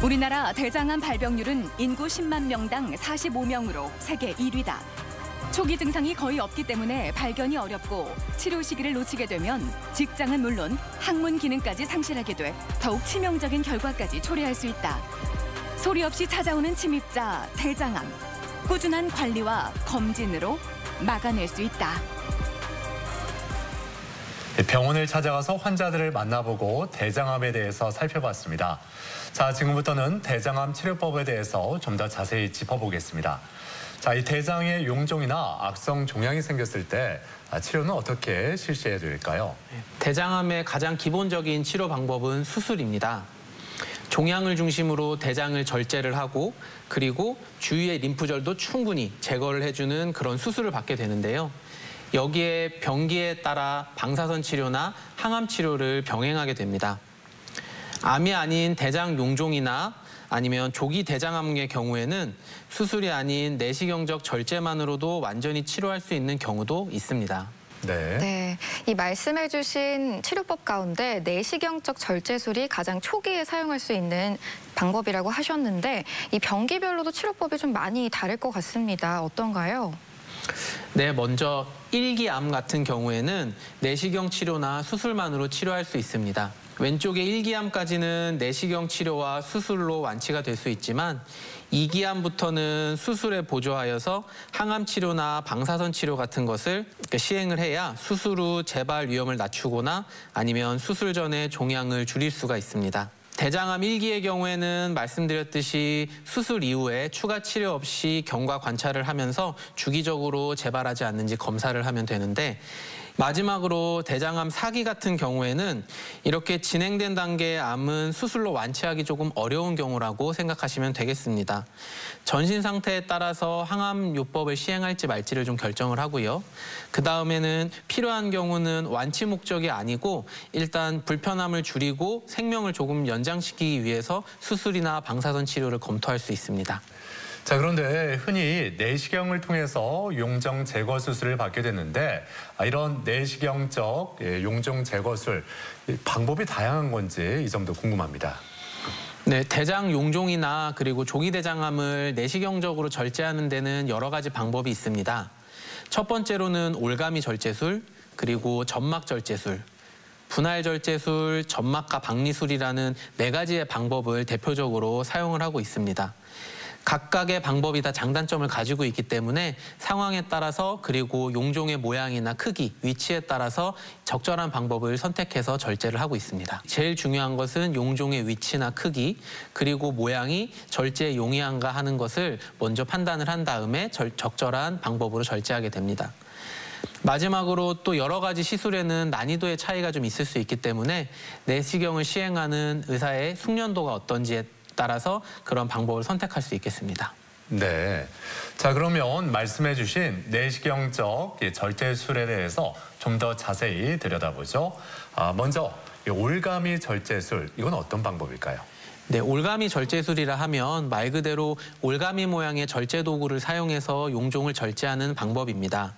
우리나라 대장암 발병률은 인구 십만 명당 사십오 명으로 세계 일 위다. 초기 증상이 거의 없기 때문에 발견이 어렵고 치료 시기를 놓치게 되면 직장은 물론 항문 기능까지 상실하게 돼 더욱 치명적인 결과까지 초래할 수 있다. 소리 없이 찾아오는 침입자, 대장암. 꾸준한 관리와 검진으로 막아낼 수 있다. 병원을 찾아가서 환자들을 만나보고 대장암에 대해서 살펴봤습니다. 자, 지금부터는 대장암 치료법에 대해서 좀 더 자세히 짚어보겠습니다. 자, 이 대장에 용종이나 악성 종양이 생겼을 때 치료는 어떻게 실시해야 될까요? 대장암의 가장 기본적인 치료 방법은 수술입니다. 종양을 중심으로 대장을 절제를 하고 그리고 주위의 림프절도 충분히 제거를 해주는 그런 수술을 받게 되는데요. 여기에 병기에 따라 방사선 치료나 항암 치료를 병행하게 됩니다. 암이 아닌 대장 용종이나 아니면 조기 대장암의 경우에는 수술이 아닌 내시경적 절제만으로도 완전히 치료할 수 있는 경우도 있습니다. 네. 네, 이 말씀해주신 치료법 가운데 내시경적 절제술이 가장 초기에 사용할 수 있는 방법이라고 하셨는데 이 병기별로도 치료법이 좀 많이 다를 것 같습니다. 어떤가요? 네, 먼저 일기암 같은 경우에는 내시경 치료나 수술만으로 치료할 수 있습니다. 왼쪽의 일기암까지는 내시경 치료와 수술로 완치가 될 수 있지만 이기암부터는 수술에 보조하여서 항암 치료나 방사선 치료 같은 것을 시행을 해야 수술 후 재발 위험을 낮추거나 아니면 수술 전에 종양을 줄일 수가 있습니다. 대장암 일기의 경우에는 말씀드렸듯이 수술 이후에 추가 치료 없이 경과 관찰을 하면서 주기적으로 재발하지 않는지 검사를 하면 되는데 마지막으로 대장암 사 기 같은 경우에는 이렇게 진행된 단계의 암은 수술로 완치하기 조금 어려운 경우라고 생각하시면 되겠습니다. 전신 상태에 따라서 항암요법을 시행할지 말지를 좀 결정을 하고요. 그 다음에는 필요한 경우는 완치 목적이 아니고 일단 불편함을 줄이고 생명을 조금 연장시키기 위해서 수술이나 방사선 치료를 검토할 수 있습니다. 자, 그런데 흔히 내시경을 통해서 용종 제거 수술을 받게 되는데 이런 내시경적 용종 제거술 방법이 다양한 건지 이 점도 궁금합니다. 네, 대장 용종이나 그리고 조기 대장암을 내시경적으로 절제하는 데는 여러 가지 방법이 있습니다. 첫 번째로는 올가미 절제술, 그리고 점막 절제술, 분할 절제술, 점막과 박리술이라는 네 가지의 방법을 대표적으로 사용을 하고 있습니다. 각각의 방법이 다 장단점을 가지고 있기 때문에 상황에 따라서 그리고 용종의 모양이나 크기, 위치에 따라서 적절한 방법을 선택해서 절제를 하고 있습니다. 제일 중요한 것은 용종의 위치나 크기, 그리고 모양이 절제에 용이한가 하는 것을 먼저 판단을 한 다음에 절, 적절한 방법으로 절제하게 됩니다. 마지막으로 또 여러 가지 시술에는 난이도의 차이가 좀 있을 수 있기 때문에 내시경을 시행하는 의사의 숙련도가 어떤지에 따라서 그런 방법을 선택할 수 있겠습니다. 네, 자 그러면 말씀해 주신 내시경적 절제술에 대해서 좀 더 자세히 들여다보죠. 아, 먼저 올가미 절제술, 이건 어떤 방법일까요? 네, 올가미 절제술이라 하면 말 그대로 올가미 모양의 절제 도구를 사용해서 용종을 절제하는 방법입니다.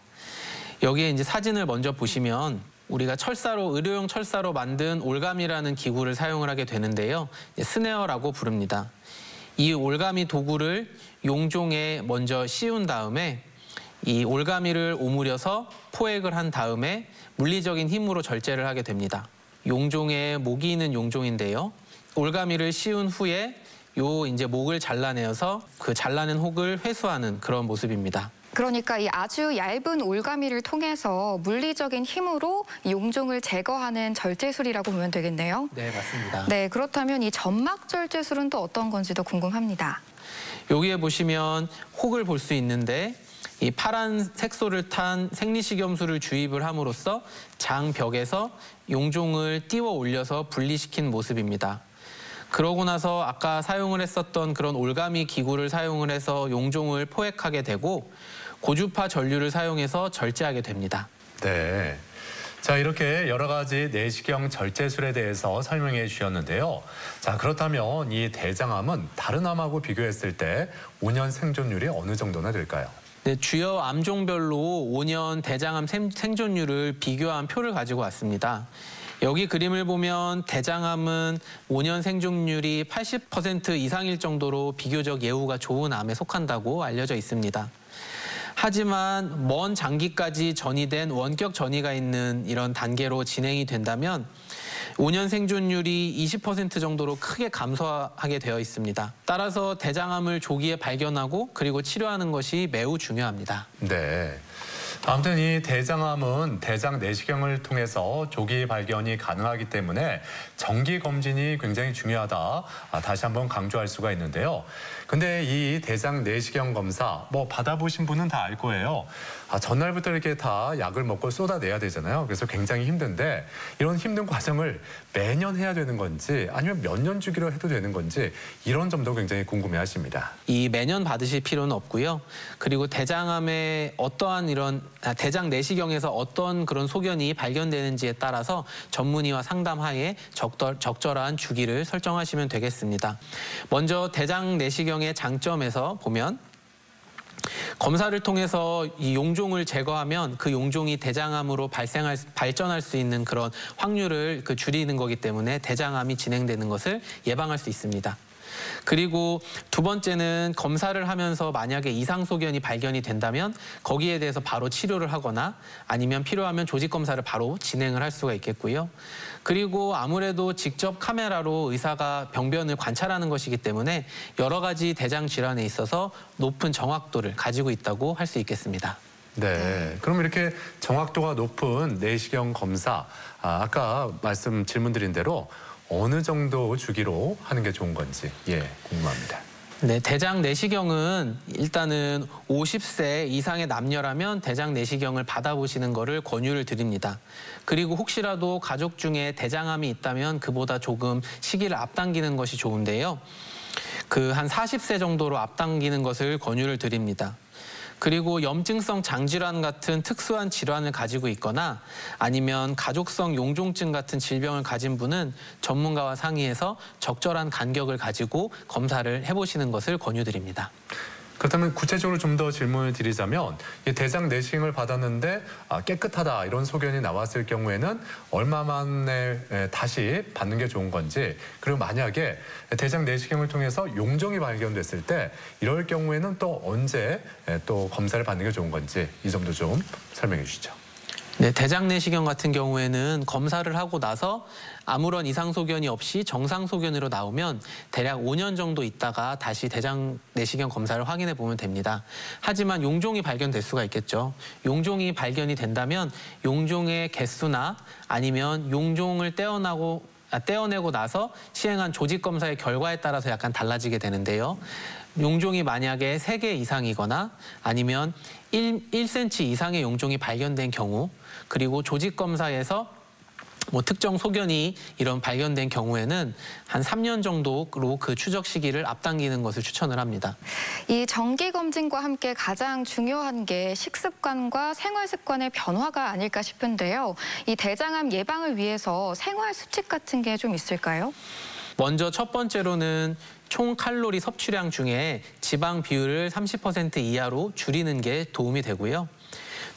여기에 이제 사진을 먼저 보시면 우리가 철사로, 의료용 철사로 만든 올가미라는 기구를 사용을 하게 되는데요. 스네어라고 부릅니다. 이 올가미 도구를 용종에 먼저 씌운 다음에 이 올가미를 오므려서 포획을 한 다음에 물리적인 힘으로 절제를 하게 됩니다. 용종에 목이 있는 용종인데요. 올가미를 씌운 후에 요 이제 목을 잘라내어서 그 잘라낸 혹을 회수하는 그런 모습입니다. 그러니까 이 아주 얇은 올가미를 통해서 물리적인 힘으로 용종을 제거하는 절제술이라고 보면 되겠네요. 네, 맞습니다. 네, 그렇다면 이 점막 절제술은 또 어떤 건지도 궁금합니다. 여기에 보시면 혹을 볼 수 있는데 이 파란 색소를 탄 생리식염수를 주입을 함으로써 장 벽에서 용종을 띄워 올려서 분리시킨 모습입니다. 그러고 나서 아까 사용을 했었던 그런 올가미 기구를 사용을 해서 용종을 포획하게 되고 고주파 전류를 사용해서 절제하게 됩니다. 네, 자 이렇게 여러 가지 내시경 절제술에 대해서 설명해 주셨는데요. 자 그렇다면 이 대장암은 다른 암하고 비교했을 때 오 년 생존율이 어느 정도나 될까요? 네, 주요 암종별로 오 년 대장암 생존율을 비교한 표를 가지고 왔습니다. 여기 그림을 보면 대장암은 오 년 생존율이 팔십 퍼센트 이상일 정도로 비교적 예후가 좋은 암에 속한다고 알려져 있습니다. 하지만 먼 장기까지 전이된 원격 전이가 있는 이런 단계로 진행이 된다면 오 년 생존율이 이십 퍼센트 정도로 크게 감소하게 되어 있습니다. 따라서 대장암을 조기에 발견하고 그리고 치료하는 것이 매우 중요합니다. 네. 아무튼 이 대장암은 대장 내시경을 통해서 조기 발견이 가능하기 때문에 정기 검진이 굉장히 중요하다, 아, 다시 한번 강조할 수가 있는데요. 근데 이 대장 내시경 검사 뭐 받아보신 분은 다 알 거예요. 아, 전날부터 이렇게 다 약을 먹고 쏟아내야 되잖아요. 그래서 굉장히 힘든데 이런 힘든 과정을 매년 해야 되는 건지 아니면 몇 년 주기로 해도 되는 건지 이런 점도 굉장히 궁금해하십니다. 이 매년 받으실 필요는 없고요. 그리고 대장암의 어떠한 이런 대장 내시경에서 어떤 그런 소견이 발견되는지에 따라서 전문의와 상담하에 적절, 적절한 주기를 설정하시면 되겠습니다. 먼저 대장 내시경의 장점에서 보면 검사를 통해서 이 용종을 제거하면 그 용종이 대장암으로 발생할, 발전할 수 있는 그런 확률을 그 줄이는 거기 때문에 대장암이 진행되는 것을 예방할 수 있습니다. 그리고 두 번째는 검사를 하면서 만약에 이상 소견이 발견이 된다면 거기에 대해서 바로 치료를 하거나 아니면 필요하면 조직 검사를 바로 진행을 할 수가 있겠고요. 그리고 아무래도 직접 카메라로 의사가 병변을 관찰하는 것이기 때문에 여러 가지 대장 질환에 있어서 높은 정확도를 가지고 있다고 할 수 있겠습니다. 네, 그럼 이렇게 정확도가 높은 내시경 검사, 아, 아까 말씀 질문드린 대로 어느 정도 주기로 하는 게 좋은 건지 예, 궁금합니다. 네, 대장 내시경은 일단은 오십 세 이상의 남녀라면 대장 내시경을 받아보시는 것을 권유를 드립니다. 그리고 혹시라도 가족 중에 대장암이 있다면 그보다 조금 시기를 앞당기는 것이 좋은데요. 그 한 사십 세 정도로 앞당기는 것을 권유를 드립니다. 그리고 염증성 장질환 같은 특수한 질환을 가지고 있거나 아니면 가족성 용종증 같은 질병을 가진 분은 전문가와 상의해서 적절한 간격을 가지고 검사를 해보시는 것을 권유드립니다. 그렇다면 구체적으로 좀 더 질문을 드리자면 대장 내시경을 받았는데 깨끗하다 이런 소견이 나왔을 경우에는 얼마 만에 다시 받는 게 좋은 건지, 그리고 만약에 대장 내시경을 통해서 용종이 발견됐을 때 이럴 경우에는 또 언제 또 검사를 받는 게 좋은 건지 이 점도 좀 설명해 주시죠. 네, 대장 내시경 같은 경우에는 검사를 하고 나서 아무런 이상 소견이 없이 정상 소견으로 나오면 대략 오 년 정도 있다가 다시 대장 내시경 검사를 확인해 보면 됩니다. 하지만 용종이 발견될 수가 있겠죠. 용종이 발견이 된다면 용종의 개수나 아니면 용종을 떼어내고, 아, 떼어내고 나서 시행한 조직 검사의 결과에 따라서 약간 달라지게 되는데요. 용종이 만약에 세 개 이상이거나 아니면 일 센티미터 이상의 용종이 발견된 경우, 그리고 조직 검사에서 뭐 특정 소견이 이런 발견된 경우에는 한 삼 년 정도로 그 추적 시기를 앞당기는 것을 추천을 합니다. 이 정기 검진과 함께 가장 중요한 게 식습관과 생활 습관의 변화가 아닐까 싶은데요. 이 대장암 예방을 위해서 생활 수칙 같은 게 좀 있을까요? 먼저 첫 번째로는 총 칼로리 섭취량 중에 지방 비율을 삼십 퍼센트 이하로 줄이는 게 도움이 되고요.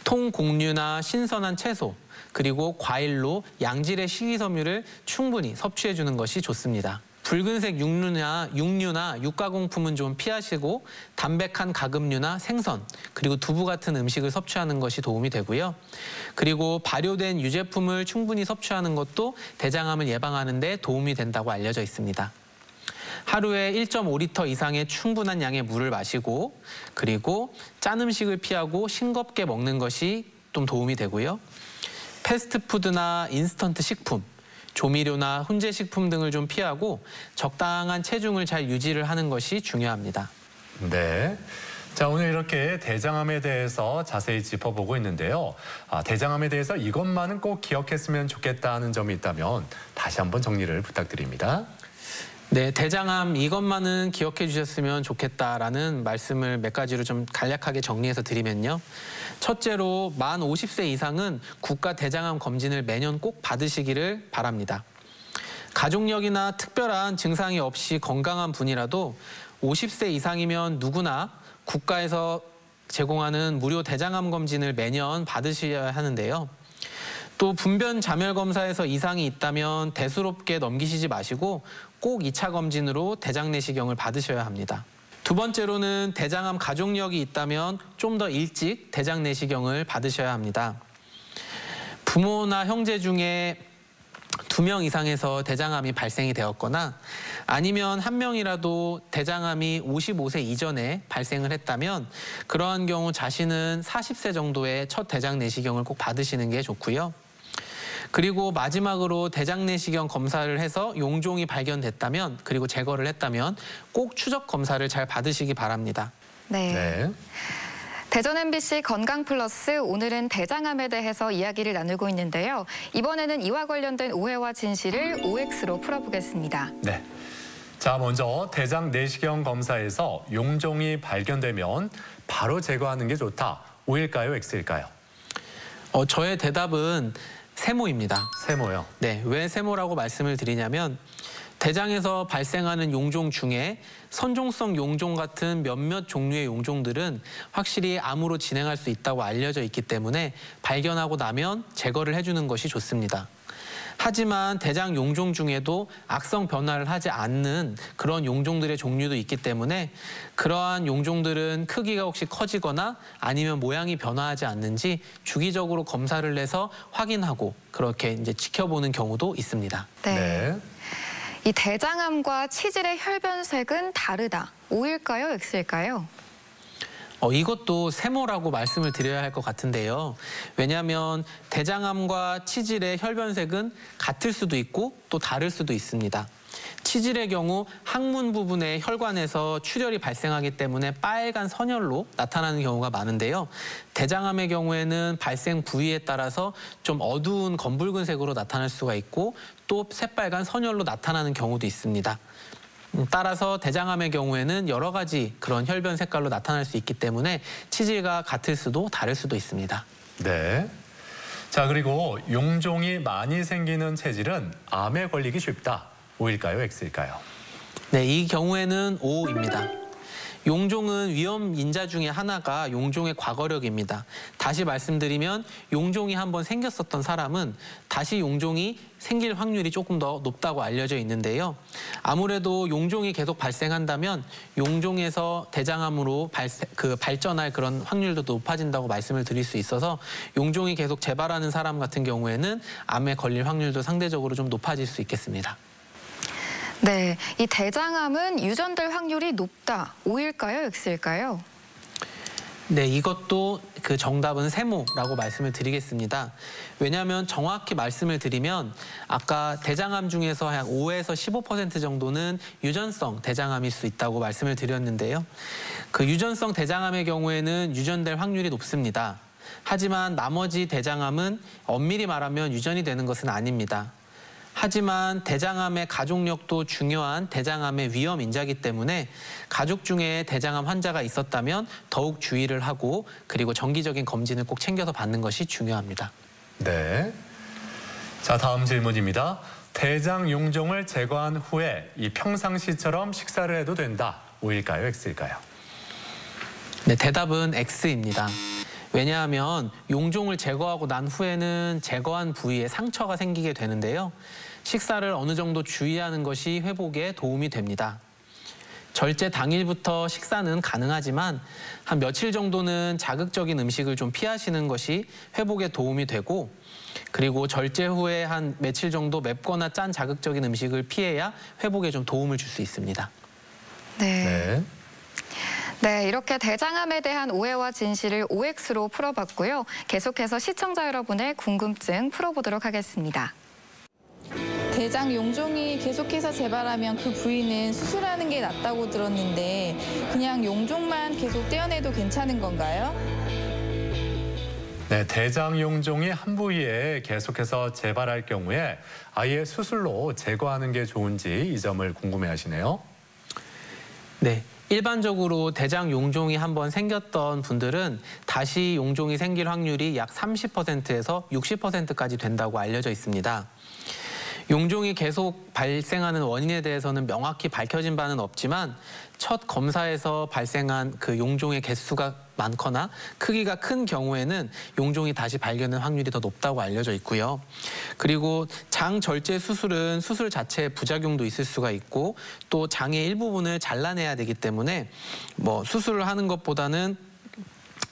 통곡류나 신선한 채소, 그리고 과일로 양질의 식이섬유를 충분히 섭취해주는 것이 좋습니다. 붉은색 육류나, 육류나 육가공품은 좀 피하시고 담백한 가금류나 생선, 그리고 두부 같은 음식을 섭취하는 것이 도움이 되고요. 그리고 발효된 유제품을 충분히 섭취하는 것도 대장암을 예방하는 데 도움이 된다고 알려져 있습니다. 하루에 일 점 오 리터 이상의 충분한 양의 물을 마시고, 그리고 짠 음식을 피하고 싱겁게 먹는 것이 좀 도움이 되고요. 패스트푸드나 인스턴트 식품, 조미료나 훈제식품 등을 좀 피하고 적당한 체중을 잘 유지를 하는 것이 중요합니다. 네. 자, 오늘 이렇게 대장암에 대해서 자세히 짚어보고 있는데요. 아, 대장암에 대해서 이것만은 꼭 기억했으면 좋겠다는 점이 있다면 다시 한번 정리를 부탁드립니다. 네, 대장암 이것만은 기억해 주셨으면 좋겠다라는 말씀을 몇 가지로 좀 간략하게 정리해서 드리면요. 첫째로 만 오십 세 이상은 국가 대장암 검진을 매년 꼭 받으시기를 바랍니다. 가족력이나 특별한 증상이 없이 건강한 분이라도 오십 세 이상이면 누구나 국가에서 제공하는 무료 대장암 검진을 매년 받으셔야 하는데요. 또 분변 자멸 검사에서 이상이 있다면 대수롭게 넘기시지 마시고 꼭 이 차 검진으로 대장 내시경을 받으셔야 합니다. 두 번째로는 대장암 가족력이 있다면 좀 더 일찍 대장 내시경을 받으셔야 합니다. 부모나 형제 중에 두 명 이상에서 대장암이 발생이 되었거나 아니면 한 명이라도 대장암이 오십오 세 이전에 발생을 했다면 그러한 경우 자신은 사십 세 정도에 첫 대장 내시경을 꼭 받으시는 게 좋고요. 그리고 마지막으로 대장 내시경 검사를 해서 용종이 발견됐다면, 그리고 제거를 했다면 꼭 추적 검사를 잘 받으시기 바랍니다. 네. 네. 대전 엠비씨 건강플러스, 오늘은 대장암에 대해서 이야기를 나누고 있는데요. 이번에는 이와 관련된 오해와 진실을 오엑스로 풀어보겠습니다. 네. 자, 먼저 대장 내시경 검사에서 용종이 발견되면 바로 제거하는 게 좋다. 오일까요, 엑스일까요? 어, 저의 대답은 세모입니다. 세모요? 네, 왜 세모라고 말씀을 드리냐면 대장에서 발생하는 용종 중에 선종성 용종 같은 몇몇 종류의 용종들은 확실히 암으로 진행할 수 있다고 알려져 있기 때문에 발견하고 나면 제거를 해주는 것이 좋습니다. 하지만 대장 용종 중에도 악성 변화를 하지 않는 그런 용종들의 종류도 있기 때문에 그러한 용종들은 크기가 혹시 커지거나 아니면 모양이 변화하지 않는지 주기적으로 검사를 해서 확인하고 그렇게 이제 지켜보는 경우도 있습니다. 네. 네. 이 대장암과 치질의 혈변색은 다르다. O일까요? X일까요? 어, 이것도 세모라고 말씀을 드려야 할 것 같은데요. 왜냐하면 대장암과 치질의 혈변색은 같을 수도 있고 또 다를 수도 있습니다. 치질의 경우 항문 부분의 혈관에서 출혈이 발생하기 때문에 빨간 선혈로 나타나는 경우가 많은데요. 대장암의 경우에는 발생 부위에 따라서 좀 어두운 검붉은색으로 나타날 수가 있고 또 새빨간 선혈로 나타나는 경우도 있습니다. 따라서 대장암의 경우에는 여러 가지 그런 혈변 색깔로 나타날 수 있기 때문에 치질과 같을 수도 다를 수도 있습니다. 네. 자, 그리고 용종이 많이 생기는 체질은 암에 걸리기 쉽다. O일까요? X일까요? 네, 이 경우에는 O입니다. 용종은 위험 인자 중에 하나가 용종의 과거력입니다. 다시 말씀드리면 용종이 한번 생겼었던 사람은 다시 용종이 생길 확률이 조금 더 높다고 알려져 있는데요. 아무래도 용종이 계속 발생한다면 용종에서 대장암으로 발세, 그 발전할 그런 확률도 높아진다고 말씀을 드릴 수 있어서 용종이 계속 재발하는 사람 같은 경우에는 암에 걸릴 확률도 상대적으로 좀 높아질 수 있겠습니다. 네, 이 대장암은 유전될 확률이 높다. O일까요, X일까요? 네, 이것도 그 정답은 세모라고 말씀을 드리겠습니다. 왜냐하면 정확히 말씀을 드리면 아까 대장암 중에서 약 오에서 십오 퍼센트 정도는 유전성 대장암일 수 있다고 말씀을 드렸는데요. 그 유전성 대장암의 경우에는 유전될 확률이 높습니다. 하지만 나머지 대장암은 엄밀히 말하면 유전이 되는 것은 아닙니다. 하지만 대장암의 가족력도 중요한 대장암의 위험 인자이기 때문에 가족 중에 대장암 환자가 있었다면 더욱 주의를 하고 그리고 정기적인 검진을 꼭 챙겨서 받는 것이 중요합니다. 네. 자, 다음 질문입니다. 대장 용종을 제거한 후에 이 평상시처럼 식사를 해도 된다. O일까요, X일까요? 네, 대답은 X입니다. 왜냐하면 용종을 제거하고 난 후에는 제거한 부위에 상처가 생기게 되는데요. 식사를 어느 정도 주의하는 것이 회복에 도움이 됩니다. 절제 당일부터 식사는 가능하지만 한 며칠 정도는 자극적인 음식을 좀 피하시는 것이 회복에 도움이 되고 그리고 절제 후에 한 며칠 정도 맵거나 짠 자극적인 음식을 피해야 회복에 좀 도움을 줄 수 있습니다. 네. 네. 네, 이렇게 대장암에 대한 오해와 진실을 오엑스로 풀어봤고요. 계속해서 시청자 여러분의 궁금증 풀어보도록 하겠습니다. 대장 용종이 계속해서 재발하면 그 부위는 수술하는 게 낫다고 들었는데 그냥 용종만 계속 떼어내도 괜찮은 건가요? 네, 대장 용종이 한 부위에 계속해서 재발할 경우에 아예 수술로 제거하는 게 좋은지 이 점을 궁금해하시네요. 네. 일반적으로 대장 용종이 한번 생겼던 분들은 다시 용종이 생길 확률이 약 삼십 퍼센트에서 육십 퍼센트까지 된다고 알려져 있습니다. 용종이 계속 발생하는 원인에 대해서는 명확히 밝혀진 바는 없지만 첫 검사에서 발생한 그 용종의 개수가 많거나 크기가 큰 경우에는 용종이 다시 발견될 확률이 더 높다고 알려져 있고요. 그리고 장 절제 수술은 수술 자체의 부작용도 있을 수가 있고 또 장의 일부분을 잘라내야 되기 때문에 뭐 수술을 하는 것보다는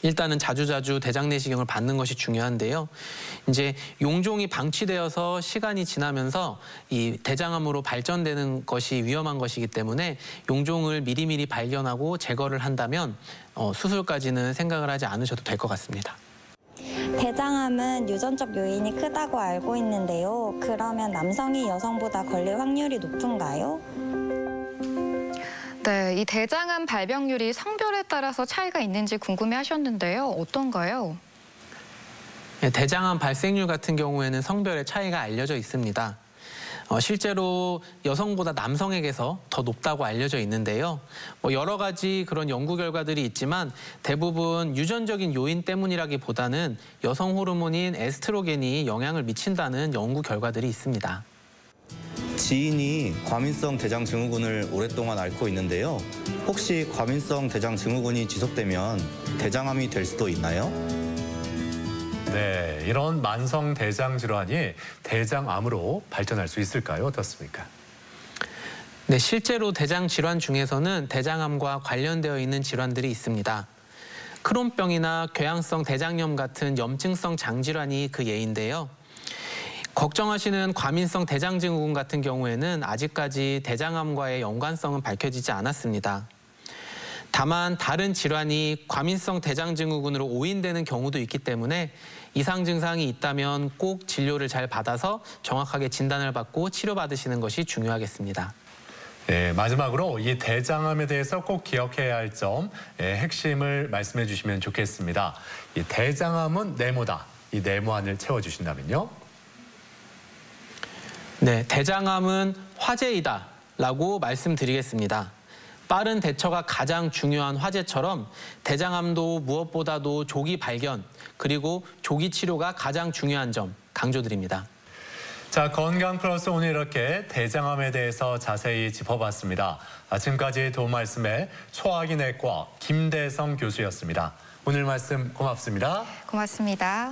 일단은 자주자주 대장 내시경을 받는 것이 중요한데요. 이제 용종이 방치되어서 시간이 지나면서 이 대장암으로 발전되는 것이 위험한 것이기 때문에 용종을 미리미리 발견하고 제거를 한다면 어, 수술까지는 생각을 하지 않으셔도 될 것 같습니다. 대장암은 유전적 요인이 크다고 알고 있는데요. 그러면 남성이 여성보다 걸릴 확률이 높은가요? 네, 이 대장암 발병률이 성별에 따라서 차이가 있는지 궁금해하셨는데요. 어떤가요? 네, 대장암 발생률 같은 경우에는 성별의 차이가 알려져 있습니다. 어, 실제로 여성보다 남성에게서 더 높다고 알려져 있는데요. 뭐 여러 가지 그런 연구 결과들이 있지만 대부분 유전적인 요인 때문이라기보다는 여성 호르몬인 에스트로겐이 영향을 미친다는 연구 결과들이 있습니다. 지인이 과민성 대장 증후군을 오랫동안 앓고 있는데요. 혹시 과민성 대장 증후군이 지속되면 대장암이 될 수도 있나요? 네, 이런 만성 대장 질환이 대장암으로 발전할 수 있을까요? 어떻습니까? 네, 실제로 대장 질환 중에서는 대장암과 관련되어 있는 질환들이 있습니다. 크론병이나 궤양성 대장염 같은 염증성 장질환이 그 예인데요. 걱정하시는 과민성 대장 증후군 같은 경우에는 아직까지 대장암과의 연관성은 밝혀지지 않았습니다. 다만 다른 질환이 과민성 대장 증후군으로 오인되는 경우도 있기 때문에 이상 증상이 있다면 꼭 진료를 잘 받아서 정확하게 진단을 받고 치료받으시는 것이 중요하겠습니다. 네, 마지막으로 이 대장암에 대해서 꼭 기억해야 할 점, 네, 핵심을 말씀해 주시면 좋겠습니다. 이 대장암은 네모다. 이 네모 안을 채워주신다면요. 네, 대장암은 화재이다 라고 말씀드리겠습니다. 빠른 대처가 가장 중요한 화재처럼 대장암도 무엇보다도 조기 발견 그리고 조기 치료가 가장 중요한 점 강조드립니다. 자, 건강플러스 오늘 이렇게 대장암에 대해서 자세히 짚어봤습니다. 지금까지 도움 말씀에 소화기내과 김대성 교수였습니다. 오늘 말씀 고맙습니다. 고맙습니다.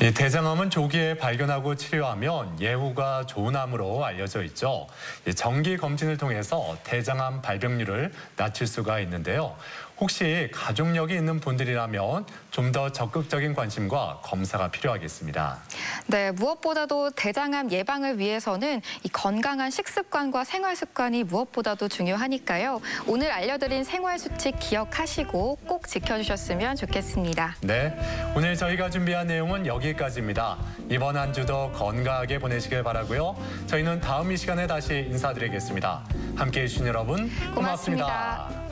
이 대장암은 조기에 발견하고 치료하면 예후가 좋은 암으로 알려져 있죠. 정기 검진을 통해서 대장암 발병률을 낮출 수가 있는데요. 혹시 가족력이 있는 분들이라면 좀 더 적극적인 관심과 검사가 필요하겠습니다. 네, 무엇보다도 대장암 예방을 위해서는 이 건강한 식습관과 생활습관이 무엇보다도 중요하니까요. 오늘 알려드린 생활수칙 기억하시고 꼭 지켜주셨으면 좋겠습니다. 네, 오늘 저희가 준비한 내용은 여기까지입니다. 이번 한 주도 건강하게 보내시길 바라고요. 저희는 다음 이 시간에 다시 인사드리겠습니다. 함께해 주신 여러분 고맙습니다. 고맙습니다.